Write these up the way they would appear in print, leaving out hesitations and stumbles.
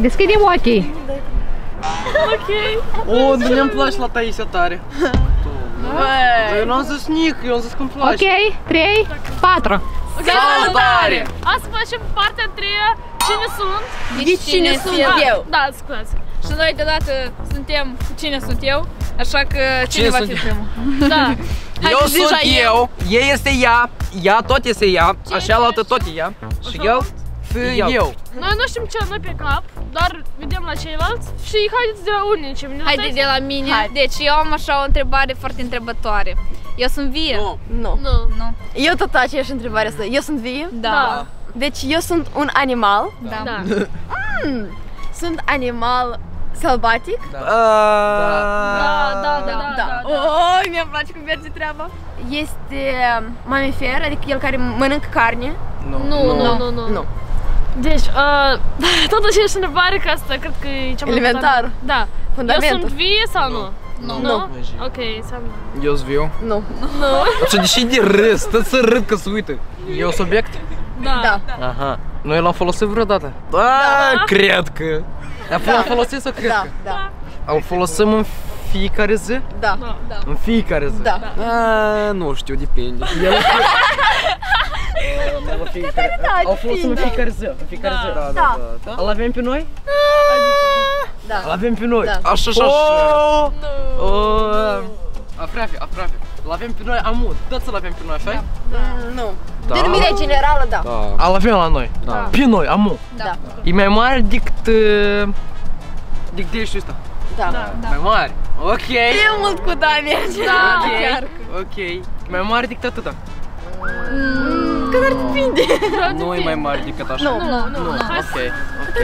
Deschide-mi ochii. O, dar mi-am place la Taisia tare. Eu n-am zis nic, eu am zis că-mi place. Ok, 3, 4. Salutare! Astăzi facem partea a treia. Cine sunt? Deci cine sunt eu? Da, scuze. Și noi deodată suntem cine sunt eu. Așa că cine va fi primul? Da. Eu sunt eu, ei este ea, ea tot este ea, așa altă tot e ea. Și eu? Eu. Noi nu știm ce noi pe cap, dar vedem la ceilalți și haideți de la unii ce vine. Haideți de la mine. Hai. Deci eu am așa o întrebare foarte întrebătoare. Eu sunt vie? Nu. No. No. No. No. Eu tot aceeași întrebare asta. Eu sunt vie? Da. Da. Deci eu sunt un animal? Da. Da. Sunt animal sălbatic? Da. Da. Oh, mi-a place cum merge treaba. Este mamifer, adică el care mănâncă carne? Nu. Deci, tot aceeași întrebare ca asta, cred că e cea mai elementar. Da. Fundamentul. Eu sunt vie sau nu? Nu. Ok, înseamnă. Eu sunt viu? Nu. Așa, deși de râs, tot să râd că se uită. Eu sunt obiect? Da. Aha. Noi l-am folosit vreodată? Da, cred că. L-am folosit sau cred că? Da. Îl folosim în fiecare zi? Da. În fiecare zi? Da. Nu știu, depinde. Au fost în fiecare zi. Da. Îl avem pe noi? Da. Îl avem pe noi. Așa. Aproape. Îl avem pe noi amut. Dați să-l avem pe noi, așa? Nu. Denumirea generală, da. Îl avem la noi. Pe noi, amut. Da. E mai mare decât ești ăsta. Da. Mai mare. Ok. E mult cu Dani. Da. Ok. Mai mare decât atâta. Cât ar depinde? Nu e mai mare decât așa. Nu. Ok.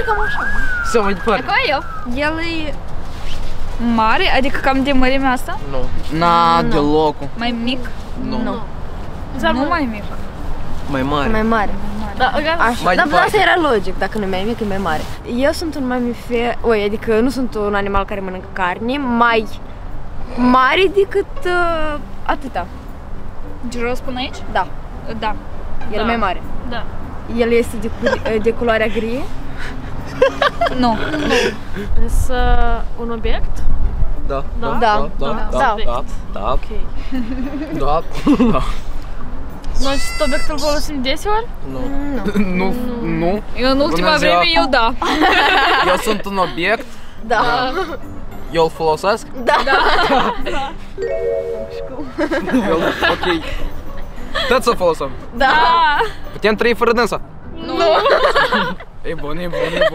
Cam așa. Să mai departe. Acolo eu. El e mare, adică cam de mărimea asta? Nu. Na, deloc. Mai mic? Nu. Nu mai mic. Mai mare. Așa, dar asta era logic, dacă nu e mai mic, e mai mare. Eu sunt un mamifer, adică nu sunt un animal care mănâncă carne, mai mare decât atâta. Girul spune aici? Da. El e mai mare. Da. El este de culoarea gri? Nu. Este un obiect? Da. Ok. Da. Noi obiectul folosim deseori? Nu. Eu în ultima vreme eu da. Eu sunt un obiect? Da. Eu îl folosesc? Da. Ok. Tot să folosim? Da. Putem trăi fără dânsa? Nu. E bun. Ce s-a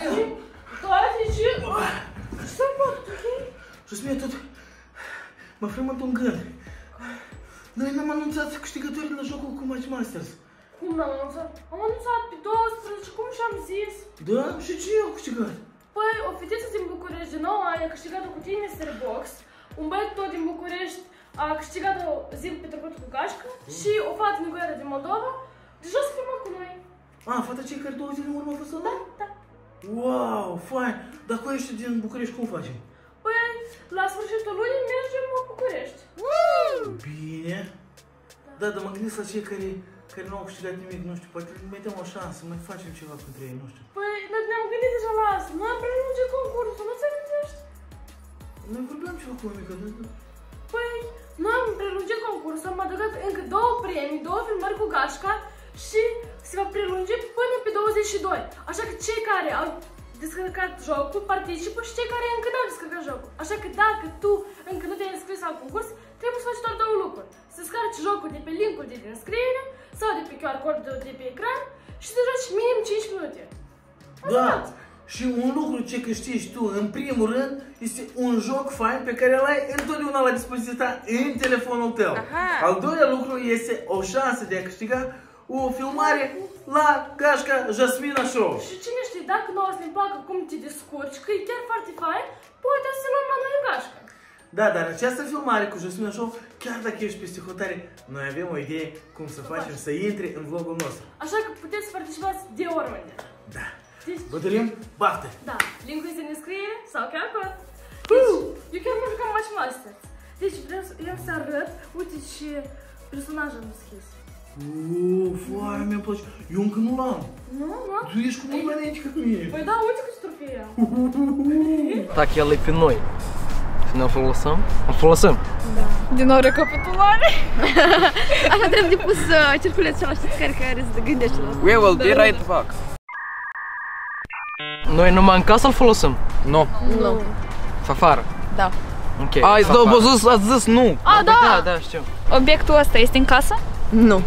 făcut? Jasmina, tot mă frământ un gând. Noi n-am anunțat câștigătorii la jocul cu Match Masters. Cum n-am anunțat? Am anunțat pe 12, cum și-am zis. Da? Și cine au câștigat? Păi, o fetiță din București de 9 ani a câștigat-o cutie Mr. Box. Un băiat tot din București a câștigat o zi petrecută cu gașcă și o fată negoiară din Moldova de jos filmat cu noi. Fata cei care 2 zile în urmă a fost la noi? Da. Wow, fain! Dar cu ești din București cum facem? Păi, la sfârșitul lunii mergem la București. Bine. Dar mă gândesc la cei care nu au câștigat nimic, nu știu, poate mai dăm o șansă, mai facem ceva pentru ei, nu știu. Păi, noi ne-am gândit deja la asta, noi prelunge concursul, nu-ți amintești? Noi vorbeam ceva cu mică, dar... Păi, noi am prelungit concursul, am adăugat încă 2 premii, 2 filmări cu gașca și se va prelungi până pe 22. Așa că cei care au descărcat jocul participă și cei care încă n-au descărcat jocul. Așa că dacă tu încă nu te-ai înscris la concurs, trebuie să faci doar 2 lucruri. Să scarci jocul de pe linkul de înscriere sau de pe QR code-ul de pe ecran și să joci minim 5 minute. Da! Și un lucru ce câștigi tu, în primul rând, este un joc fain pe care îl ai întotdeauna la dispoziția ta în telefonul tău. Al doilea lucru este o șansă de a câștiga o filmare la gașca Jasmina Show. Și cine știe, dacă nouă o să-mi placă cum te descurci, că e chiar foarte fain, poate să luăm la noi în gașca. Da, dar această filmare cu Jasmina Show, chiar dacă ești peste hotare, noi avem o idee cum să facem să intri în vlogul nostru. Așa că puteți să participați de oriunde. Da. Vă dorim baftă! Da. Linkul este în descriere sau chiar acolo. Eu chiar mă jucam Match Masters. Deci vreau să arăt, uite ce personaj am deschis. vai, mi-a plăcut. Eu încă nu l-am. Nu, nu? Tu ești cu mult mai aici ca mine. Păi da, uite cu strufia. Так, el e pe noi. Și ne-o folosim? O folosim? Da. Din nou recapitulare. Așa trebuie depus circulețul și alași țări care se gândește la... We will be right back. Noi numai în casă îl folosim? Nu. Nu. Afară? Da. Ok. Ai zis, ați zis nu. A, da. Da, da, știu. Obiectul ăsta este în casă? Nu.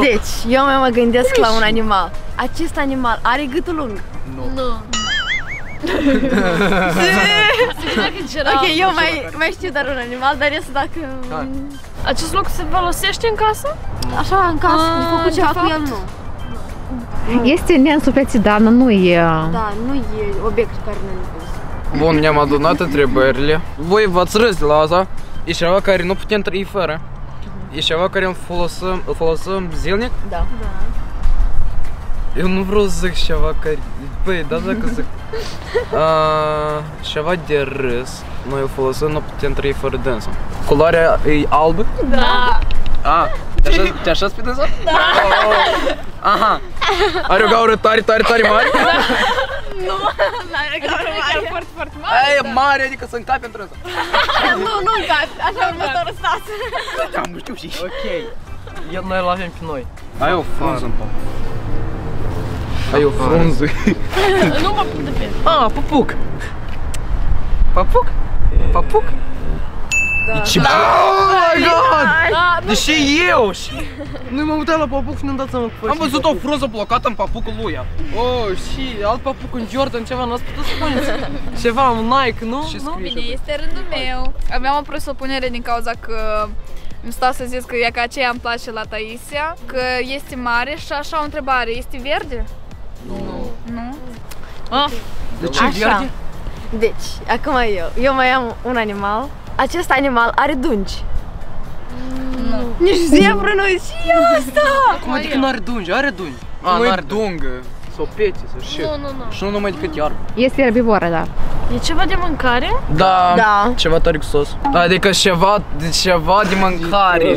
Deci, eu mă gândesc la un animal. Acest animal are gâtul lung? Nu. Ok, eu mai știu doar un animal, dar este dacă... Acest lucru se folosește în casă? Așa, în casă, de fapt el nu. Este neînsuflețit, dar nu e... Da, nu e obiectul care nu e pus. Bun, ne-am adunat întrebările. Voi v-ați râs la asta. E ceva care nu putem trăi fără. E ceva care îl folosim zilnic? Da. Eu nu vreau să zic ceva care... Băi, da, dacă zic... Ceva de râs. Noi îl folosim, nu putem trăi fără dânsul. Culoarea e albă? Da. A, te așați pe dânsul? Da. Aha. Are o gaură tare, tare, tare mare? Nu, n-are gaură mare. Foarte, foarte mare. Aia e mare, adică să încape într-o dânsul. Nu încape, așa următorul stat. Da, nu știu și. Ok. Noi îl avem pe noi. Ai o frunză în pop. Ai o frunză. Nu mă puc de pe. A, papuc. Papuc? Papuc? Da. Da, deși eu nu m-am uitat la papuc și nu-mi dat seama că am văzut o frunză blocată în papucul lui. Oh, și alt papuc în Jordan, ceva, n-ați putut spuneți? Ceva, un Nike, nu? Nu, bine, este rândul meu. Aveam o presupunere din cauza că îmi stau să zic că ea ca aceea îmi place la Taisia, că este mare și așa o întrebare, este verde? Nu. Nu? De ce verde? Deci, acum eu mai am un animal. Acest animal are dungi. Nu. Nici zebră nu e și asta! Cum adică nu are dungi? Are dungi. A, nu are dungă, sau pete, sau și. Nu. Și nu numai decât iarbă. Este erbivoră, da. E ceva de mâncare? Da. Ceva tare cu sos. Adică ceva de mâncare.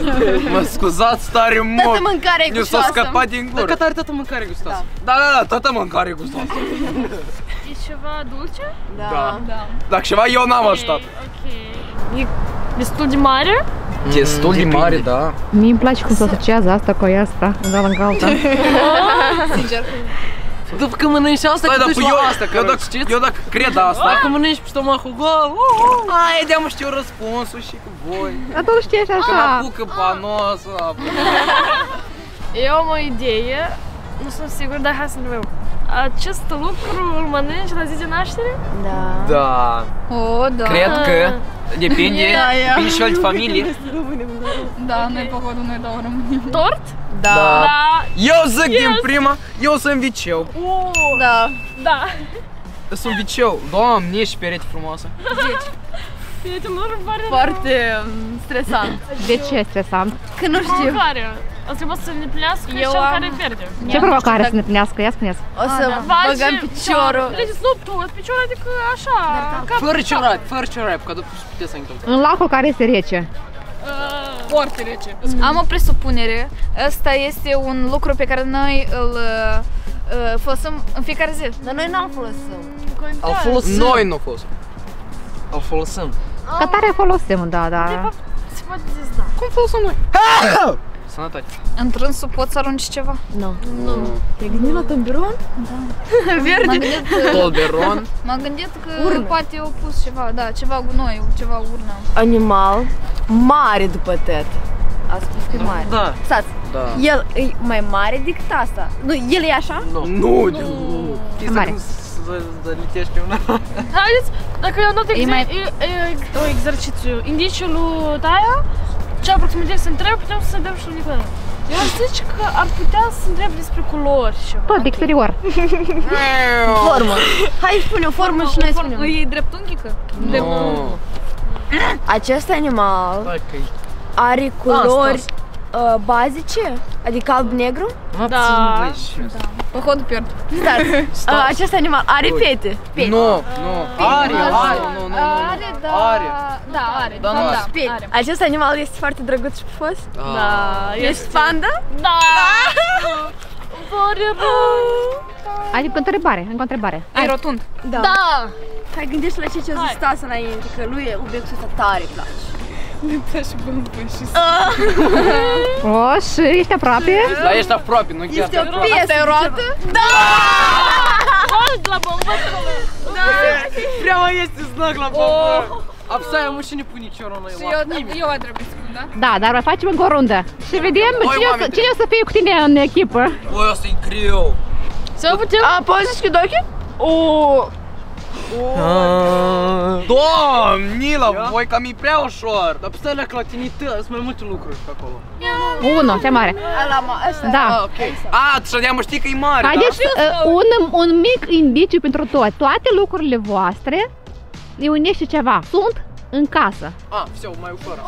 Mă scuzați tare mult. Toată mâncare e gustoasă. Ne s-a scăpat din gură. Dacă are toată mâncare e gustoasă. Da, toată mâncare e gustoasă. E ceva dulce? Da. Dacă ceva eu n-am așteptat. Ok. E destul de mare? Destul de mare, da. Mie îmi place cum se asociază asta cu asta. Da, în alta. Sincer. După când mănânci asta, te duci la asta. Eu dacă cred asta. Dacă mănânci pe stomacul gol, ai, de-am știu răspunsul și cu voi. Dar tu știi așa. Când apucă panoasă. Eu am o idee, nu sunt sigur, dar hai să ne vedem. Acest lucru îl mănânci la zi de naștere? Da. O, da. Cred că depinde și de familie. Da, noi pohodul noi dau rămânim. Tort? Da. Eu zic din prima, eu sunt viceu. Da. Sunt viceu. Doamne, ești perete frumoasă. Perete foarte stresant. De ce e stresant? Că nu știu. O trebuie să ne plinească și cel care pierde. Ce provocare să ne plinească? Ia spuneți. O să băgăm piciorul. Deci lup tot, piciorul adică așa. Fără ciorap, că după puteți să întâmplă. În lacul care este rece. Foarte rece. Am o presupunere. Asta este un lucru pe care noi îl folosim în fiecare zi. Dar noi nu-l folosim. Noi nu folosim. Îl folosim. Că tare folosim, da. De fapt, se poate zis da. Cum folosim noi? Într-un sub poți să arunci ceva? Nu. Te-ai gândit la tomberon? Da. Verde? Tomberon? M-am gândit că poate au pus ceva, da, ceva gunoi, ceva urnă. Animal mare după tăt. A spus că e mare. Da. Stați, el e mai mare decât asta. Nu, el e așa? Nu. E mare. Haideți, dacă eu not exercițiu, indiciul lui Taia, ce aproximativ se întreabă, putem să dăm și unii. Eu aș zice că ar putea să întreb despre culori și tot, de exterior. Formă. Hai spune o formă și noi spunem. E dreptunghică? Acest animal are culori Bazice? Adică alb-negru? Da. Pohodul pierd. Stați. Acest animal are pete? Nu, nu. Are. Are. Da. Pete. Acest animal este foarte drăguț și pufos? Da. Ești panda? Da. Adică încă o întrebare. Ai rotund? Da. Hai, gândește la ce o zis Tasa înainte, că lui obiectul ăsta tare îi place. Nu-mi place bămpân și să... O, și ești aproape? Da, ești aproape, nu chiar te aproape. Este o piesă. Asta e roată? Da! Hold la bămpână! Vreau este snac la bămpână. Apsaia mușine puniciorul ăla. Și eu a trebuit să spun, da? Da, dar mai facem încă o rundă. Și vedem cine o să fie cu tine în echipă. Băi, o să-i greu. Să putem? A, poți zici cu dochi? Doamnila, voi cam e prea ușor. Dar stai la clatinități, sunt mai multe lucruri pe acolo. Unul, cea mare. Da. A, tu știam, știi că e mare. Haideți un mic indiciu pentru toți. Toate lucrurile voastre îi unește ceva. Sunt în casă. A, все, mai ușor.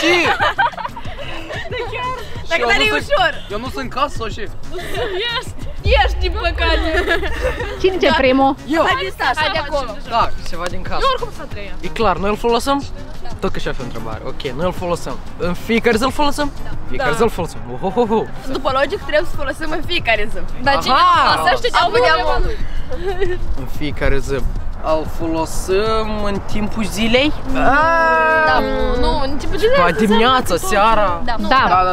Și... Dacă dar e ușor. Eu nu sunt în casă sau ce? Ești din păcate. Cine ce primul? Eu. Hai de acolo. Da, ceva din casă. Eu oricum s-a treia. E clar, noi îl folosim? Tot că și-a fi o întrebare. Ok, noi îl folosim. În fiecare zi îl folosim? Fiecare zi îl folosim. După logic trebuie să folosim în fiecare zi. Dar cine îl folosește ce-a putea lui? În fiecare zi. Îl folosim în timpul zilei? Da, nu, în timpul zilei. Ba dimineața, seara? Da.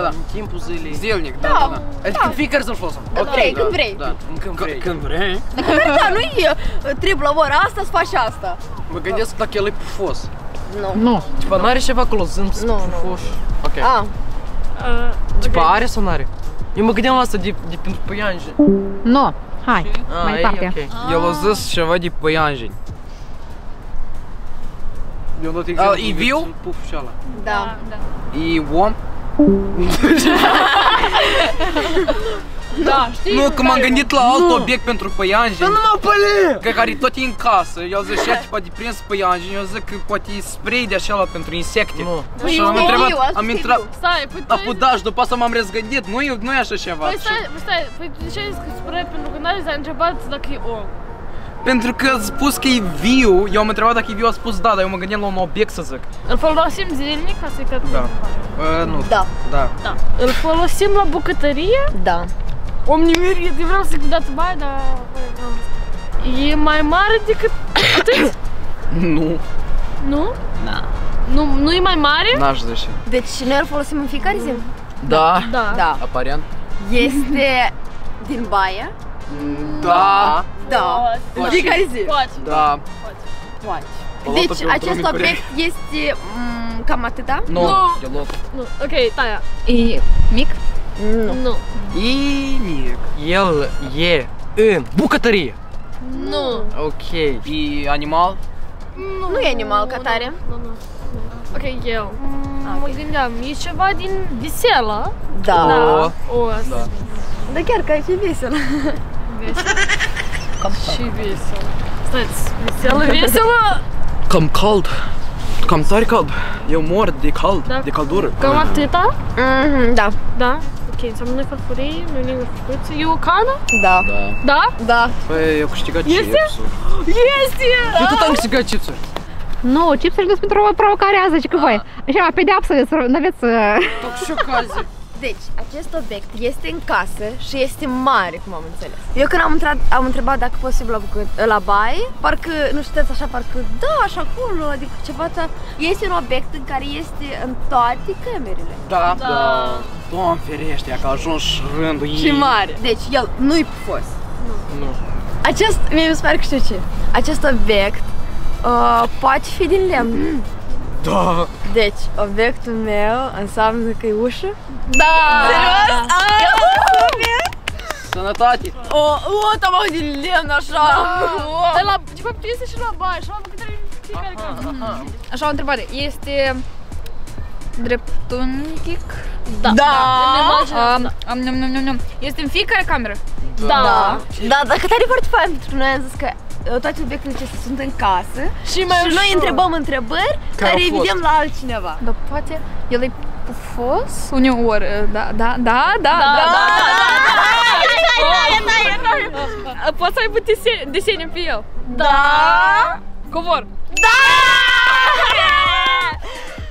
În timpul zilei. Zilnic, da. Adică în fiecare să-l folosim. Ok, când vrei. Când vrei. Dar nu-i trebuie la ora asta să faci asta. Mă gândesc dacă el e pufos. Nu. Tipa n-are ceva acolo, zâmb, pufos. Ok. Tipa are sau n-are? Eu mă gândeam la asta de pentru păianjeni. Nu. Hai, mai departe. El a zis ceva de păianjeni. E viu? Da. E om? Da, știi? Nu, că m-am gândit la alt obiect pentru păianjeni. Dar nu mă păle! Că care tot e în casă. Eu zic și-a tipa de prins păianjeni. Eu zic că poate e spray de așa pentru insecte. Nu. Și am întrebat, am intrat la pudaj, după asta m-am răzgândit. Nu e așa ceva. Păi stai, păi de ce ai zis că spray? Pentru că n-ai zis, întrebat dacă e om. Pentru că a spus că e viu. Eu am întrebat dacă e viu, a spus da, dar eu mă gândeam la un obiect să zic. Îl folosim zilnic ca să-i cătăm? Da. Nu. Da. Îl folosim la bucătărie? Da. Omnimerie, eu vreau să-i dați bani, dar... E mai mare decât atât? Nu. Nu? Da. Nu e mai mare? N-aș zice. Deci noi îl folosim în fiecare zi? Da. Aparent. Este din baie? Da. În fiecare zi? Poate. Deci acest obiect este cam atâta? Nu. Ok, taia. E mic? Nu. Inic. El e în bucătărie. Nu. Ok. E animal? Nu e animal ca tare. Ok, eu mă gândeam, e ceva din veselă. Da. Dar chiar că e și veselă. Veselă. Stați, veselă? Cam cald. Cam tare cald. Eu mor de cald, de căldură. Cam atâta? Da. Ok, înseamnă noi farfurii, noi linguri făcuți. E o cană? Da. Păi, eu câștigat chipsuri. Este! Eu tot am câștigat chipsuri. Nu, chipsuri sunt pentru o provocare azi, zice că voi. Așa, pedeapsă, n-aveți... Toxicazii. Deci, acest obiect este în casă și este mare, cum am înțeles. Eu când am întrebat dacă posibil la baie, parcă, nu știți așa, parcă da, așa acolo, adică ceva ta... Este un obiect în care este în toate camerele. Da. Doamne ferește, că a ajuns rândul ei. Și mare. Deci, el nu-i pufos. Nu. Mi se pare că știu ce. Acest obiect poate fi din lemn. Da! Deci, obiectul meu înseamnă că e ușă? Da! Serios? Sănătate! Tam au din lemn, așa! De fapt, este și la baie, și la bucătărie fiecare casă. Așa, o întrebare, este dreptunghic? Da! Este în fiecare cameră? Da! Da, dacă tare foarte fain, pentru că noi am zis că toate subiectele ce sunt în casă și noi întrebăm întrebări care îi vedem la altcineva. Dar poate el e pufos uneori, da. Poți să ai put desene pe el? Da. Covor? Da!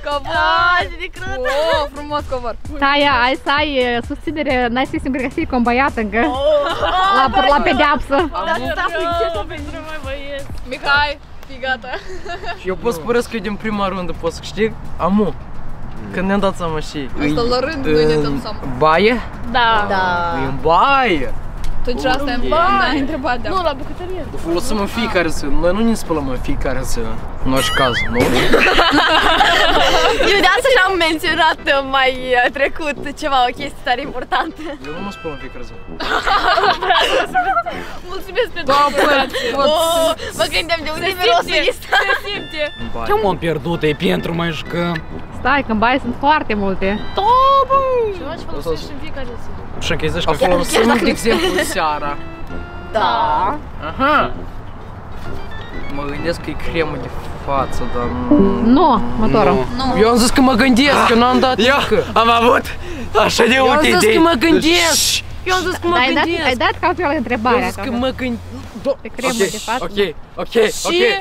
Covor! O, frumos covor! Taia, ai să ai susținere, n-ai să-i simt că ești cu un băiat încă la pedeapsă. Dar stau pentru mai băieți. Mihai, fii gata. Eu pot spune că eu din prima rundă pot să câștig amu. Când ne-am dat seama și asta la rând nu ne dăm seama. Baie? Da. E în baie. Tu ce asta e în baie? Întrebat de-a. Nu, la bucătărie. Folosim în fiecare zi. Noi nu ne spălăm în fiecare zi. În orice caz, nu? Eu de asta și-am menționat mai trecut ceva, o chestie tare importantă. Eu nu mă spăl în fiecare zi. Mulțumesc pentru informație. Mă gândeam de unde mirosul ăsta. Se simte. Ce m-am pierdut, e pentru mai jucăm. Stai, că în baie sunt foarte multe. Tobă! Și nu-și folosești în fiecare zi. Și încă zici că folosim, de exemplu, seara. Da. Aha. Mă gândesc că e cremă de față, dar nu... Nu, motorul. Eu am zis că mă gândesc, că n-am dat încă. Eu am avut așa de multe idei. Eu am zis că mă gândesc. Ai dat cauțioară întrebarea. Eu am zis că mă gândesc. Pe cremă de față.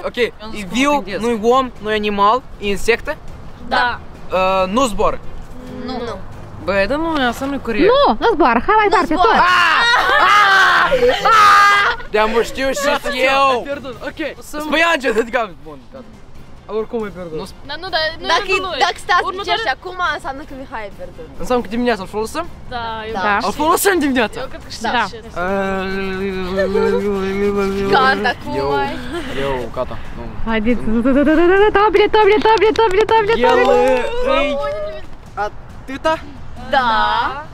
Ok. E viu, nu-i om, nu-i animal, e insectă. Da. Nu zbor. Nu. Băi, da mă, asta nu-i corect. Nu zbor, hai mai departe tot. De-a mă știu și eu. Spui Angel, de-a gata. Bun, gata. Oricum e pierdut. Dacă stați pe ceași acum, înseamnă că Mihai e pierdut. Înseamnă că dimineața îl folosim? Da. Îl folosim dimineața? Eu cred că știu ce. Gata, cum ai? Eu, gata. Haideți! Toble! El e... Atâta? Da!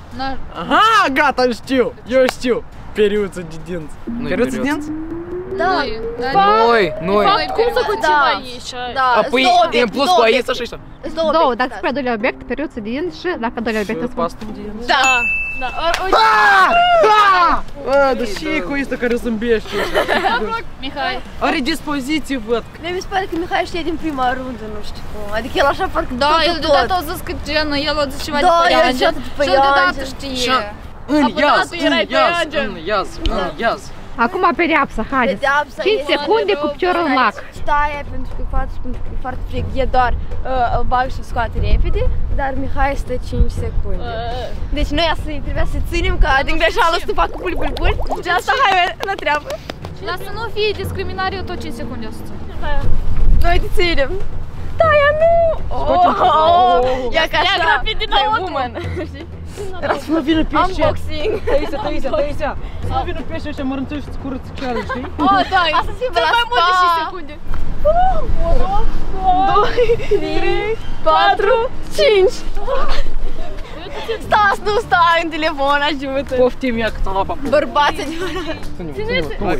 Aha, gata, știu! Eu știu! Periuță de dinți. Periuță de dinți? Da! Noi! Cum să continuăm aici? A, păi e în plus cu aici, așa și așa. Două, dacă spui a doilea obiect, periuță de dinți și dacă a doilea obiect îți spui. Da! Dar ce e cu ăsta care zâmbește? Mihai are dispoziții, văd. Mi se pare că Mihai știe din prima rundă, nu știu cum. Adică el așa parcă tot. Da, el deodată a zis că genul, el a zis ceva de pe Angel. Și el deodată știe. În iaz. Acum pedeapsa, haideți. 5 secunde cu piciorul în lac. Taia pentru că e foarte frig. E doar bag și scoate repede. Dar Mihai stă 5 secunde. Deci noi trebuia să ținem, că din greșeală să fac cu pul. Deci asta, hai la treabă. Dar să nu fie discriminare, eu tot 5 secunde o să țin. Noi te ținem. Taia, nu! Ia ca așa. Ia grafit din nou. Раз мы вину пищу. Unboxing. Таися. Мы вину пищу, что мы рантуем с курицей чарочкой. О, да. А совсем было 10 секунд. 1, 2, 3, 4, 5. Стас, ну встань, телефон, ajută. Poftim ea câtă lapa. Bărbați adevărat.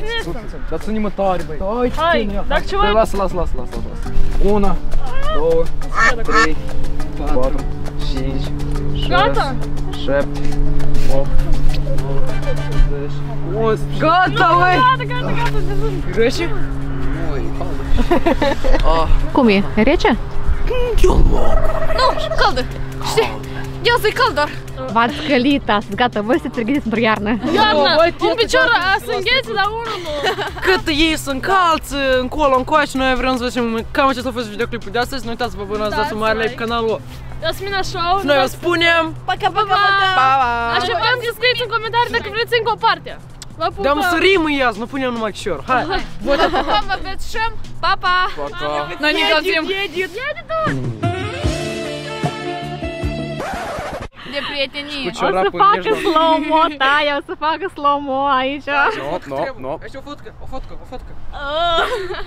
Dar ține mă tare, băi. Hai, dacă ceva... Lasă. 1, 2, 3, 4, 5. Gata! 7, 8, 9, 10, 11. Gata, băi! Gata, greșe? Cum e? E rece? Nu, caldă! Știi? Eu să-i cald doar! V-ați scălit astăzi, gata, voi să-ți regătiți pentru iarnă. Iarnă! Un picior să îngheți la unul! Cât ei sunt calți, încolo-ncoași, noi vrem să facem cam acesta a fost videoclipul de astăzi. Nu uitați, vă abonați la pe canalul Jasmina Show. Noi vă spunem pa! Așteptăm să scrieți în comentarii dacă vreți încă o parte. Vă pupăm! Dăm sărim în iaz, nu punem numai cior. Hai! Vă pupăm, vă bețușăm! Pa! Noi ne găsim! De prietenii! O să facă slow-mo, Taia, o să facă slow-mo aici! No, o fotcă!